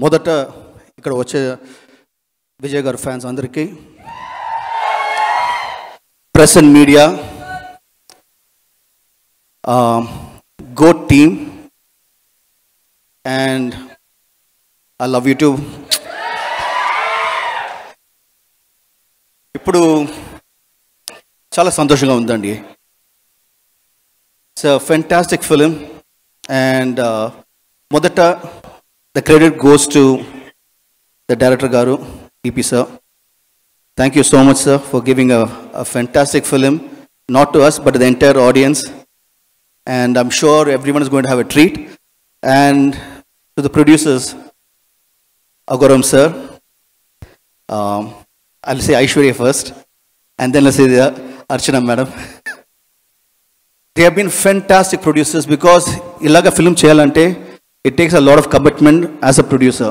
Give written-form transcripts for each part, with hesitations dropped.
మొదట ఇక్కడ వచ్చే విజయ్ గారి ఫ్యాన్స్ అందరికీ, press and media, GOAT team and I love you too. ఇప్పుడు చాలా సంతోషంగా ఉందండి. It's a fantastic film and మొదట the credit goes to the director garu EP sir. Thank you so much sir for giving a fantastic film, not to us but to the entire audience, and I'm sure everyone is going to have a treat. And to the producers Agoram sir, I'll say Aishwarya first and then I'll say the Archana madam. They have been fantastic producers because ilaga film cheyalante it takes a lot of commitment as a producer,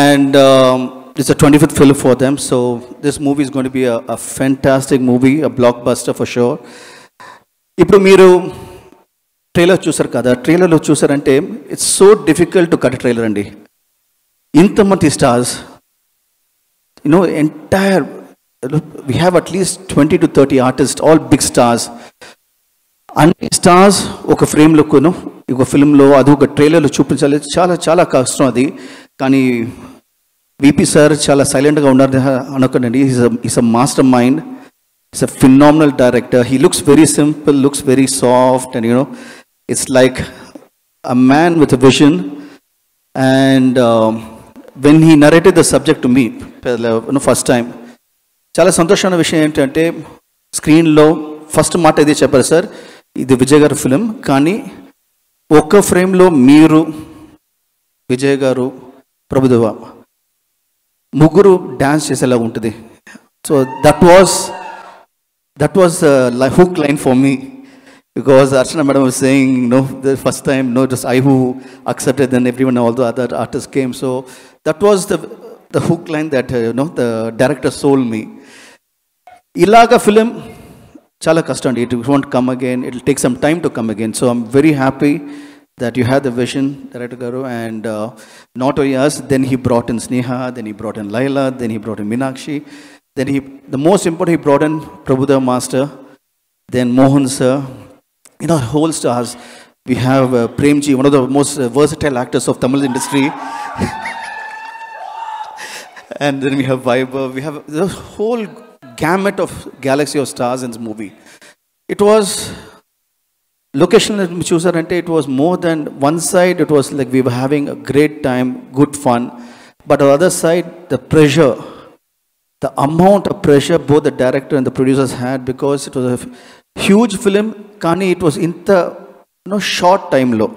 and it's a 25th film for them, so this movie is going to be a fantastic movie, a blockbuster for sure. Ippudu meeru trailer chusaru kada, trailer lo chusarante it's so difficult to cut a trailer andi. Inta manti stars, you know, entire we have at least 20 to 30 artists, all big stars. అన్ని stars ఒక ఫ్రేమ్లోను ఒక ఫిల్మ్లో అది ఒక ట్రైలర్లో చూపించాలి, చాలా చాలా కష్టం అది. కానీ విపి సార్ చాలా సైలెంట్గా ఉన్నారు అనుకోండి. Is a mastermind, is a phenomenal director. He looks very simple, looks very soft and you know it's like a man with a vision. And when he narrated the subject to me first time, చాలా సంతోషమైన విషయం ఏంటంటే స్క్రీన్లో first మాట ఇదే చెప్పారు sir, ఇది విజయ్ గారి ఫిలిం కానీ ఒక్క ఫ్రేమ్లో మీరు విజయ్ గారు ప్రభుదేవ ముగ్గురు డ్యాన్స్ చేసేలా ఉంటుంది. So that was hook line for me because Archana madam was saying no the first time no just I who accepted then everyone all the other artist came. So that was the hook line that no the director sold me. ఇలాగ film చాలా కష్టం అండి, it won't come again, it will take some time to come again. So I'm very happy that you have the vision director గారు. And not only us, then he brought in Sneha, then he brought in Laila, then he brought in Meenakshi, then the most important he brought in Prabhu Deva master, then Mohan sir, you know, whole stars. We have Premji, one of the most versatile actors of Tamil industry and then we have Viber, we have the whole gamut of galaxy of stars in this movie. It was location that we chose and it was more than one side, it was like we were having a great time, good fun, but on the other side the pressure, the amount of pressure both the director and the producers had, because it was a huge film kani it was in the short time low.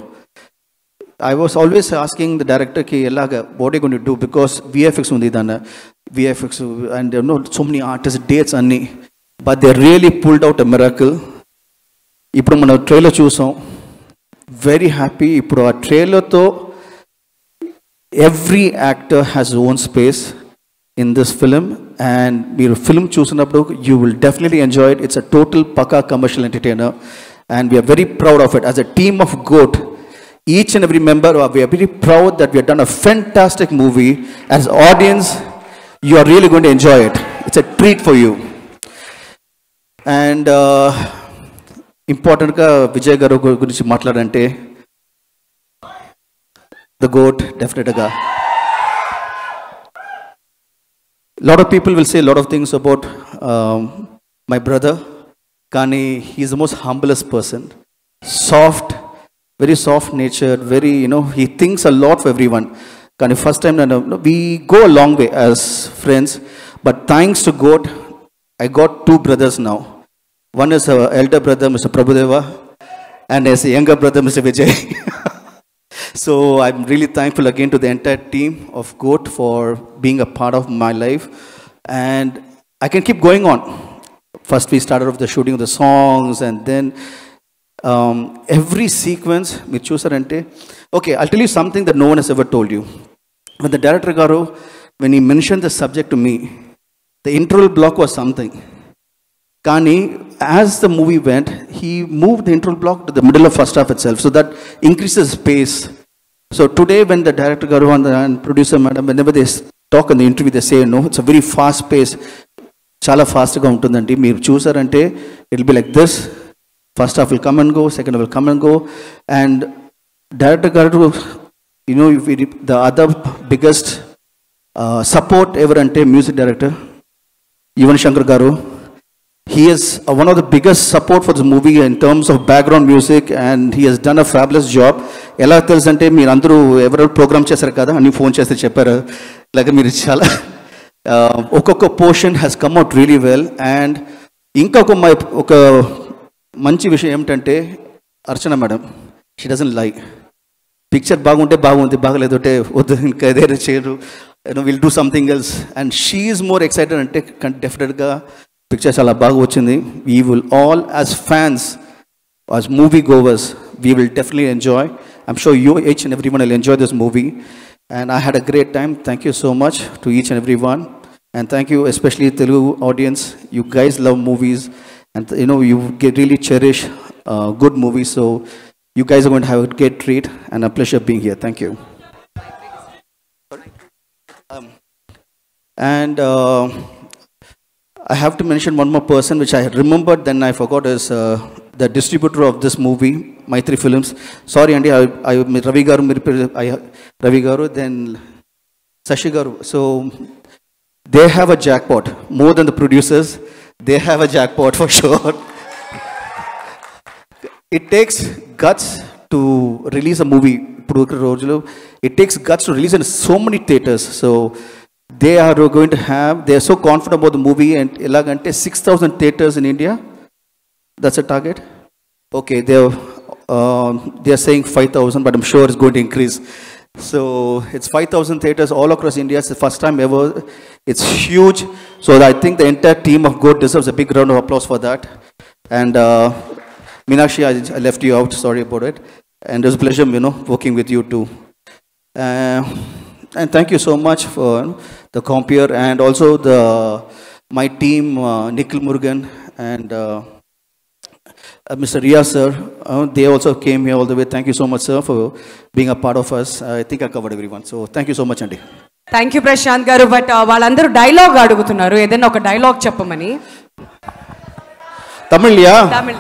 I was always asking the director ki elaga what are you going to do, because VFX undi danna VFX and you know so many artists dates anni, but they really pulled out a miracle. Ippudu mana trailer chusam, very happy. Ippudu aa trailer tho every actor has own space in this film, and meer film chusinappudu you will definitely enjoy it. It's a total pakka commercial entertainer and we are very proud of it as a team of Goat. Each and every member, we are very proud that we have done a fantastic movie. As audience you are really going to enjoy it. It's a treat for you. And important ga Vijay garu gurinchi matladante the Goat definitely ga lot of people will say a lot of things about my brother, kani he is the most humblest person, soft, very soft natured, very he thinks a lot for everyone. Kani first time we go a long way as friends, but thanks to God I got two brothers now. One is our elder brother Mr. Prabhu Deva and his younger brother Mr. Vijay. So I'm really thankful again to the entire team of Goat for being a part of my life, and I can keep going on. First we started off the shooting of the songs, and then every sequence we choose ante. Okay, I'll tell you something that no one has ever told you. When the director garu, when he mentioned the subject to me, the interval block was something kani as the movie went he moved the interval block to the middle of first half itself, so that increases pace So today when the director Garu and producer madam, whenever they talk in the interview, they say, no, it's a very fast pace. Chala fastగా ఉంటుందండి. మీరు చూసారంటే it will be like this. First half will come and go, second half will come and go. And director Garu, you know, the other biggest support ever ante music director Yuvan Shankar Garu. He is one of the biggest support for this movie in terms of background music, and he has done a fabulous job. Ella telusante meer andaru every program chesaru kada anni phone chesthe chepparu laga meer chala okokka portion has come out really well. And inka oka manchi vishayam entante Archana madam, she doesn't lie. Picture baagunte baagundi, baagaledu ante odinka edere cheru, you know, we'll do something else. And she is more excited ante definitely ga picture chala baga vachindi. We will all, as fans, as movie goers, we will definitely enjoy. I'm sure you each and everyone will enjoy this movie, and I had a great time. Thank you so much to each and everyone, and thank you especially Telugu audience. You guys love movies, and you know you really cherish good movies. So you guys are going to have a great treat, and a pleasure being here. Thank you. I have to mention one more person which I remembered, then I forgot, is the distributor of this movie, Maitri Films. Sorry Andy, I Ravi Garu, Ravi Garu, then Sashi Garu. So they have a jackpot more than the producers. They have a jackpot for sure. It takes guts to release a movie. It takes guts to release in so many theaters. So they are going to have, they are so confident about the movie, and elagante 6,000 theaters in India. That's a target. Okay, they are saying 5,000, but I'm sure it's going to increase. So it's 5,000 theaters all across India. It's the first time ever. It's huge. So I think the entire team of Goat deserves a big round of applause for that. And Meenakshi, I left you out. Sorry about it. And it was a pleasure, you know, working with you too. And thank you so much for the compere, and also my team, Nikhil Murugan and Mr. Ria sir. They also came here all the way. Thank you so much, sir, for being a part of us. I think I covered everyone. So thank you so much, Andy. Thank you, Prashanth Garu. But valandaru dialogue adugutunnaru. Edanna oka dialogue cheppamani. Tamil ya. Tamil.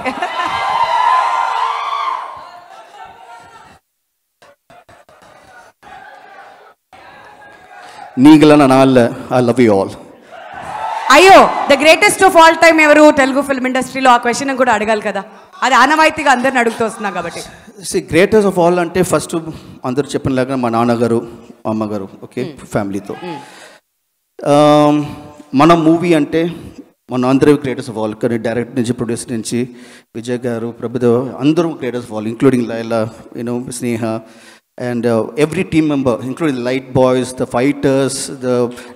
I love you all. Ayyo, the greatest of all time ever Telugu film industry lo a question kuda adagal kada. Adi anamaithiga andarni adugutostuna kabatti. See, greatest of all ante first andar cheppanalagana ma nana garu, amma garu, okay, family tho. Mana movie ante mana andru greatest of all, kani direct nunchi producer nunchi Vijay garu, Prabhu Deva andru greatest of all, including Laila, you know, Sneha. And every team member, including the light boys, the fighters, the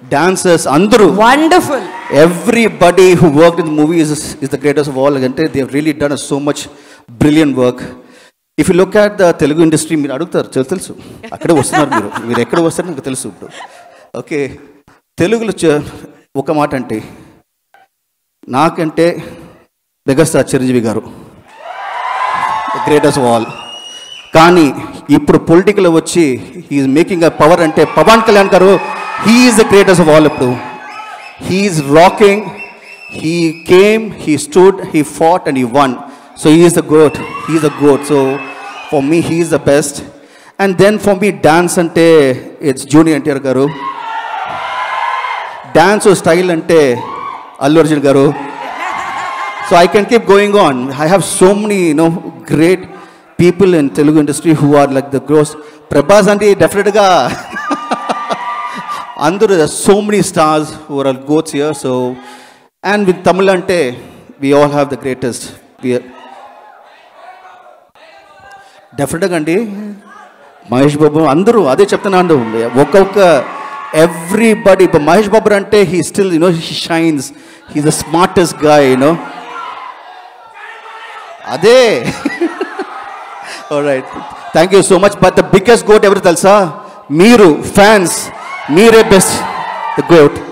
dancers, andru. Wonderful. Everybody who worked in the movie is the greatest of all. Again, they have really done so much brilliant work. If you look at the Telugu industry, meeru adugutaru telusu. Akkade vastunaru meeru. Meeru ekkada vastaru naaku telusu. Okay. Telugulo oka maata ante naakante biggest Chiranjeevi garu. The greatest of all. కానీ ఇప్పుడు political వచ్చి he's making a power అంటే పవన్ కళ్యాణ్ గారు, he's the greatest of all. ఇప్పుడు he's rocking, he came, he stood, he fought and he won. So he's the GOAT, he's the GOAT. So for me he's the best. And then for me dance అంటే it's junior NTR గారు. Dance style అంటే అల్లు అర్జున్ గారు. So I can keep going on. I have so many you know great people in Telugu industry who are like the gross Prabhas and definitely ga andru. There are so many stars who are all goats here. So and with Tamil ante we all have the greatest. We are definitely andi Mahesh Babu andru ade cheptunnaru. Okka everybody, but Mahesh Babu ante he still, you know, he shines. He's the smartest guy, you know. Ade all right, thank you so much. But the biggest goat ever talsa, meeru fans, meere best, the goat.